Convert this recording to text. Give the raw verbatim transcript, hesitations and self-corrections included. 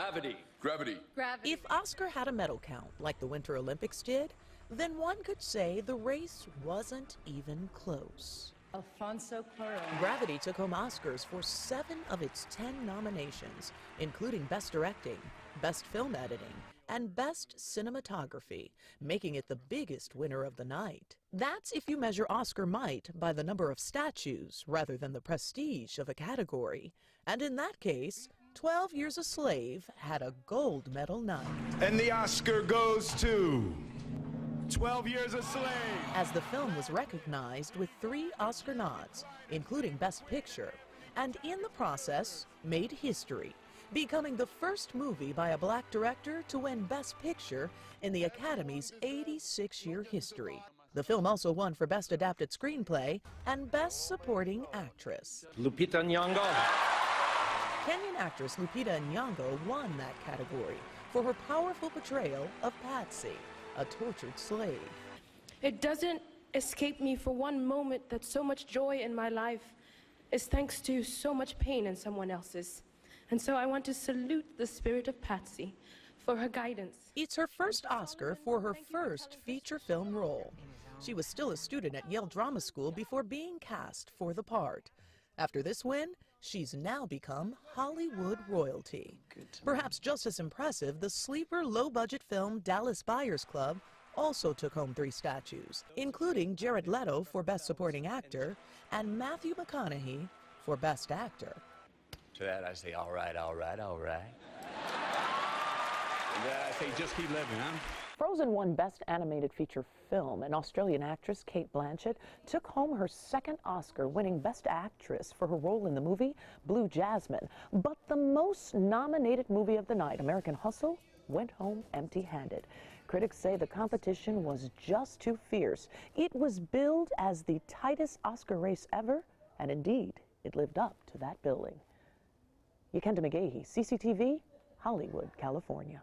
Gravity. Gravity. Gravity. If Oscar had a medal count like the Winter Olympics did, then one could say the race wasn't even close. Alfonso Cuarón. Gravity took home Oscars for seven of its ten nominations, including Best Directing, Best Film Editing, and Best Cinematography, making it the biggest winner of the night. That's if you measure Oscar might by the number of statues rather than the prestige of a category. And in that case, twelve Years a Slave had a gold medal night. And the Oscar goes to twelve Years a Slave. As the film was recognized with three Oscar nods, including Best Picture, and in the process made history, becoming the first movie by a black director to win Best Picture in the Academy's eighty-six year history. The film also won for Best Adapted Screenplay and Best Supporting Actress. Lupita Nyong'o. Kenyan actress Lupita Nyong'o won that category for her powerful portrayal of Patsy, a tortured slave. It doesn't escape me for one moment that so much joy in my life is thanks to so much pain in someone else's. And so I want to salute the spirit of Patsy for her guidance. It's her first Oscar for her first feature film role. She was still a student at Yale Drama School before being cast for the part. After this win, she's now become Hollywood royalty. Perhaps just as impressive, the sleeper low-budget film Dallas Buyers Club also took home three statues, including Jared Leto for Best Supporting Actor and Matthew McConaughey for Best Actor. To that I say, all right, all right, all right. And then I say, just keep living, huh? Frozen won Best Animated Feature Film, and Australian actress Kate Blanchett took home her second Oscar, winning Best Actress for her role in the movie Blue Jasmine. But the most nominated movie of the night, American Hustle, went home empty-handed. Critics say the competition was just too fierce. It was billed as the tightest Oscar race ever, and indeed, it lived up to that billing. Yekenda McGahee, C C T V, Hollywood, California.